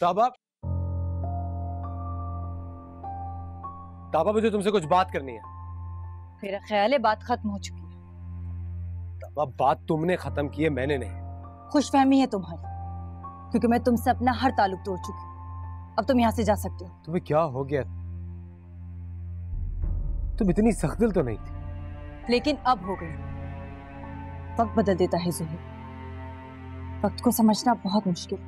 ताबा मुझे तुमसे कुछ बात करनी है। मेरा ख्याल है बात खत्म हो चुकी है। ताबा बात तुमने खत्म की है, मैंने नहीं। खुशफहमी है तुम्हारी, क्योंकि मैं तुमसे अपना हर ताल्लुक तोड़ चुकी हूँ। अब तुम यहाँ से जा सकते हो। तुम्हें क्या हो गया? तुम इतनी सख्त दिल तो नहीं थी, लेकिन अब हो गई। वक्त बदल देता है ज़ुहेर, वक्त को समझना बहुत मुश्किल।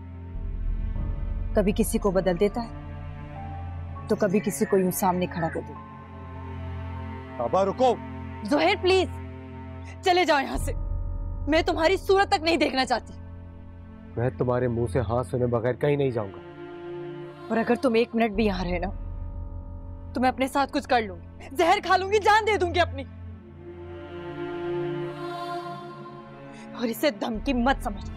कभी किसी को बदल देता है तो कभी किसी को यूं सामने खड़ा कर देता। ताबा रुको। ज़ुहेर प्लीज चले जाओ यहाँ से, मैं तुम्हारी सूरत तक नहीं देखना चाहती। मैं तुम्हारे मुंह से हाँ सुने बगैर कहीं नहीं जाऊंगा। और अगर तुम एक मिनट भी यहाँ रहना तो मैं अपने साथ कुछ कर लूंगी, जहर खा लूंगी, जान दे दूंगी अपनी। और इसे धमकी मत समझ।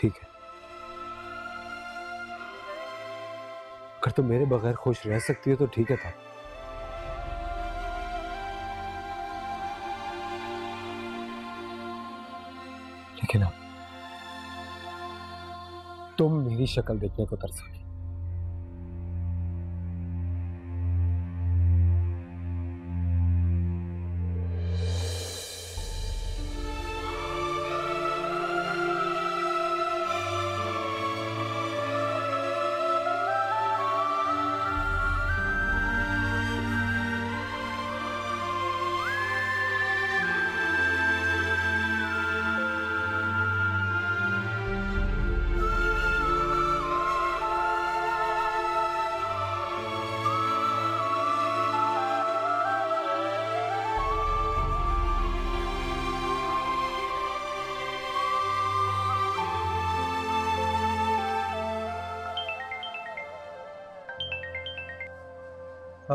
ठीक है, अगर तुम मेरे बगैर खुश रह सकती हो तो ठीक है था। लेकिन अब तुम मेरी शक्ल देखने को तरसोगी।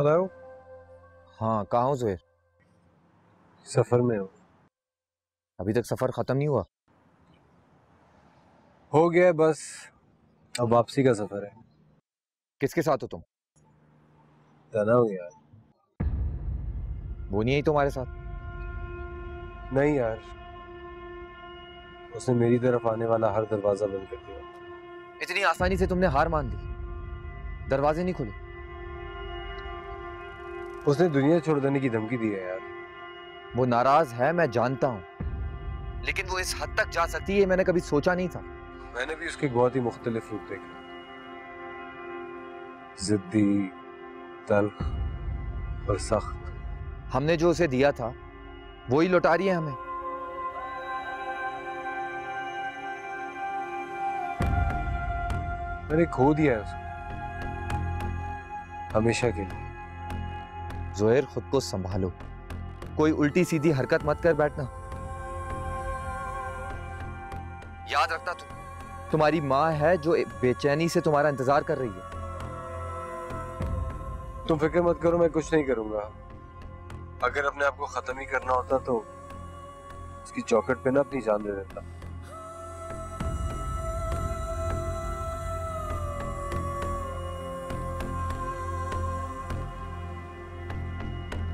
हेलो। हाँ कहाँ हो ज़ुहेर? सफर में हो? अभी तक सफर खत्म नहीं हुआ? हो गया, बस अब वापसी का सफर है। किसके साथ हो तुम? तनाऊं यार। वो नहीं है तुम्हारे साथ? नहीं यार, उसने मेरी तरफ आने वाला हर दरवाजा बंद कर दिया। इतनी आसानी से तुमने हार मान ली? दरवाजे नहीं खुले? उसने दुनिया छोड़ देने की धमकी दी है यार। वो नाराज है, मैं जानता हूँ, लेकिन वो इस हद तक जा सकती है मैंने कभी सोचा नहीं था। मैंने भी उसके बहुत ही मुख्तलिफ रूप देखे, जिद्दी, तल्ख और सख्त। हमने जो उसे दिया था वो ही लौटा रही है हमें। मैंने खो दिया है उसको हमेशा के लिए। ज़ुहेर खुद को संभालो, कोई उल्टी सीधी हरकत मत कर बैठना। याद रखना तुम्हारी माँ है जो बेचैनी से तुम्हारा इंतजार कर रही है। तुम फिक्र मत करो, मैं कुछ नहीं करूंगा। अगर अपने आप को खत्म ही करना होता तो उसकी चौखट पे ना अपनी जान दे देता।